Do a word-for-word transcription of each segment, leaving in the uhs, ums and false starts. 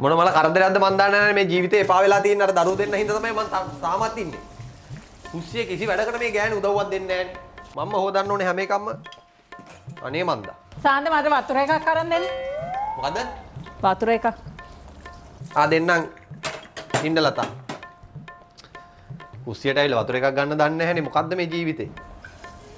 මොන මල කරදරයක්ද මන් දන්නේ නැහැ මේ ජීවිතේ එපා වෙලා තියෙන අර දරුවෝ දෙන්න හින්දා තමයි මන් සාමත් ඉන්නේ. කුස්සිය කිසි වැඩකට මේ ගෑණි උදව්වක් දෙන්නේ නැහැ. මම්ම හොදන්න ඕනේ හැම එකක්ම. අනේ මන්දා. සාන්ද මට වතුර එකක් අරන් දෙන්න. මොකද? වතුර එකක්. ආ දෙන්නම්. ඉන්නලා තා. කුස්සියට ඇවිල්ලා වතුර එකක් ගන්න දන්නේ නැහැ නේ මොකද්ද මේ ජීවිතේ?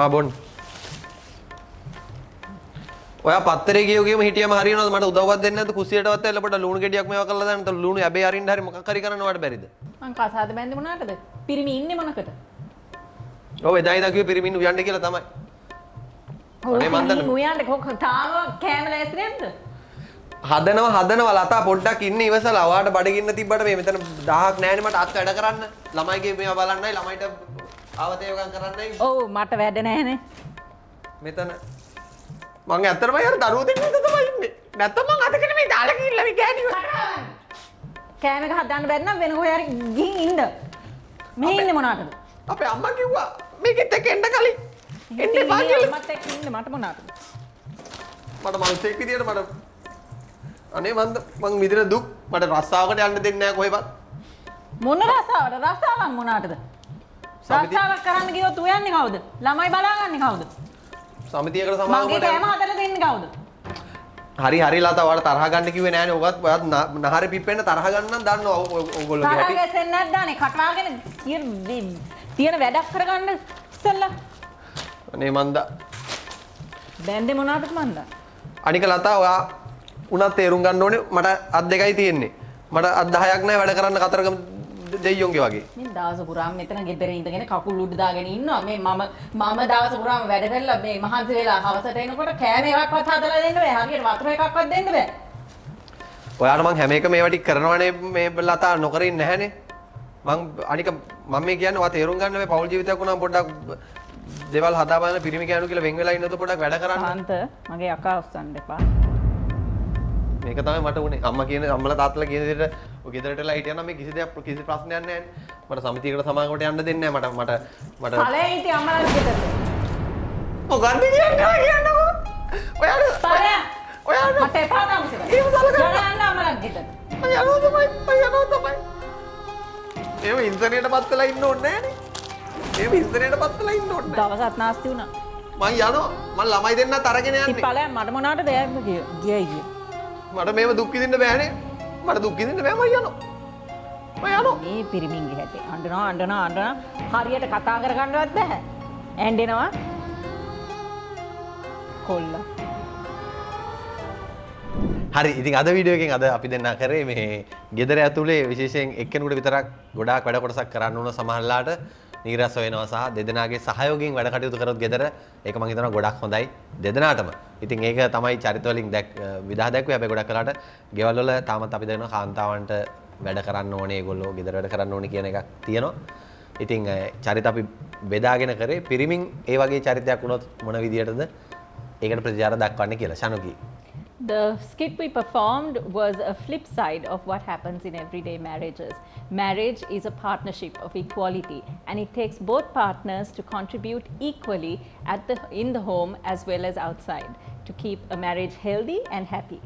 ආ බොන්. ඔයා පත්තරේ ගියෝ ගියම හිටියම හරියනවද මට උදව්වක් දෙන්නේ නැද්ද කුස්සියටවත් ඇවිල්ලා පොඩ ලුණු ගෙඩියක් මේවා කරලා දාන්න. තල ලුණු හැබැයි අරින්න හරි මොකක් හරි කරන්න වට බැරිද? මං කසාද බැඳි මොනකටද? පිරිමි ඉන්නේ මොනකට? ඔව් එදා ඉඳන් කිව්වේ පිරිමි නුයන්න කියලා තමයි. අනේ මන් දන්නේ නුයන්න කොහොම තාම කැමරා ඇස්රෙම්ද? හදනවා හදනවා ලතා පොඩ්ඩක් ඉන්න ඉවසලා ඔයාට බඩගින්න තිබ්බට මේ මෙතන දහහක් නැහැ නේ මට අත් වැඩ කරන්න ළමයිගේ මේවා බලන්නයි ළමයිට ආවදේවකම් කරන්නයි ඔව් මට වැඩ නැහැ නේ මෙතන මම ඇත්තටම යාර දරුවෝ දෙන්න හිත තමයි ඉන්නේ නැත්තම් මං අතකට මේ දාලා කිල්ලා මේ ගෑනිවා කෑම එක හදන්න බැරි නම් වෙන කොහේ හරි ගිහින් ඉන්න මේ ඉන්නේ මොනකටද අපේ අම්මා කිව්වා මේකෙත් එක එන්න කලින් එන්න එපා කියලා මට එක්ක ඉන්න මට මොනකටද මට මනුස්සෙක් විදියට මට අනේ මන්ද මං විදින දුක් මට රස්සාවකට යන්න දෙන්නේ නැහැ කොහෙවත් මොන රස්සාවද රස්සාවක් මොනාටද රස්සාවක් කරන්න ගියොත් උයන්නේ කවුද ළමයි බලාගන්නේ කවුද සමිතියකට සමාවකට මගේ කෑම හදලා දෙන්නේ කවුද හරි හරි ලතා ඔයාලා තරහ ගන්න කිව්වේ නෑනේ ඔකත් ඔයත් නහරේ පිප්පෙන්න තරහ ගන්න නම් දන්නවා ඕගොල්ලෝගේ හැටි තරහ ගැසෙන්නේ නැද්දානේ කටවාගෙන තියෙන වැඩක් කරගන්න ඉස්සෙල්ලා අනේ මන්ද බැන්දේ මොනාටද මන්ද අනික ලතා ඔයා උනත් තේරුම් ගන්න ඕනේ මට අත් දෙකයි තියෙන්නේ මට අත් දහයක් නැහැ වැඩ කරන්න කතරගම දෙයියෝන්ගේ වගේ මම දවස පුරාම මෙතන ගෙදර ඉඳගෙන කකුල් උඩ දාගෙන ඉන්නවා මේ මම මම දවස පුරාම වැඩ කරලා මේ මහන්සි වෙලා හවසට එනකොට කෑම එකක්වත් හදලා දෙන්න බෑ හරියට වතුර එකක්වත් දෙන්න බෑ ඔයාට මං හැම එක මේවා ටික කරනවනේ මේ ලතා නොකර ඉන්නේ නැහනේ මං අනික මම මේ කියන්නේ ඔයා තේරුම් ගන්න මේ පෞල් ජීවිතයක් වුණාම පොඩ්ඩක් දේවල් හදා බලන්න පිරිමි කෑනු කියලා වෙන් වෙලා ඉන්නකොට පොඩ්ඩක් වැඩ කරන්න අන්ත මගේ අකා උස්සන්න එපා මේක තමයි මට උනේ අම්මා කියන අම්මලා තාත්තලා කියන විදිහට ඔය ගෙදරටලා හිටියා නම් මේ කිසි දෙයක් කිසි ප්‍රශ්නයක් නැහැ නේ මට සමිතියකට සමාගමට යන්න දෙන්නේ නැහැ මට මට මට කලේ හිටිය අම්මලා ගෙදරට ඔය ගන්න දියන් කා කියන්නකො ඔයාලා පාර ඔයාලා මට එපා නම් ඉතින් යන්න අම්මලා ගෙදරට මම යනවා තමයි මම යනවා තමයි එහෙම ඉන්ටර්නෙට් පත්තලා ඉන්න ඕනේ නැහැ නේ එහෙම ඉන්ටර්නෙට් පත්තලා ඉන්න ඕනේ දවසක් නාස්ති වුණා මම යනවා මම ළමයි දෙන්නත් අරගෙන යන්නේ ඉතින් මට මොනවාටද යන්න ගියයි කිය මට මේව දුක් විඳින්න බෑනේ මට දුක් විඳින්න බෑ මම යනවා මම යනවා මේ පිරිමින්ගේ හැටි අඬනවා අඬනවා අඬනවා හරියට කතා කරගන්නවත් බෑ ඇඬෙනවා කොල්ල හරි ඉතින් අද වීඩියෝ එකෙන් අද අපි දෙන්නා කරේ මේ ගෙදර ඇතුලේ විශේෂයෙන් එක්කෙනෙකුට විතරක් ගොඩාක් වැඩ කොටසක් කරන්න ඕන සමහරලාට නීරස වෙනවා සහ දෙදෙනාගේ සහයෝගයෙන් වැඩ කටයුතු කරොත් ගෙදර ඒක මම හිතනවා ගොඩක් හොඳයි දෙදෙනාටම. ඉතින් ඒක තමයි චරිත වලින් දැක් විදහා දැක්වේ අපි ගොඩක් කලකට ගෙවල් වල තාමත් අපි දෙනවා කාන්තාවන්ට වැඩ කරන්න ඕනේ ඒගොල්ලෝ ගෙදර වැඩ කරන්න ඕනේ කියන එකක් තියෙනවා. ඉතින් චරිත අපි බෙදාගෙන කරේ පිරිමින් ඒ වගේ චරිතයක් වුණොත් මොන විදියටද ඒකට ප්‍රතිචාර දක්වන්නේ කියලා. ශනුකි The skit we performed was a flip side of what happens in everyday marriages. Marriage is a partnership of equality and it takes both partners to contribute equally at the, in the home as well as outside to keep a marriage healthy and happy.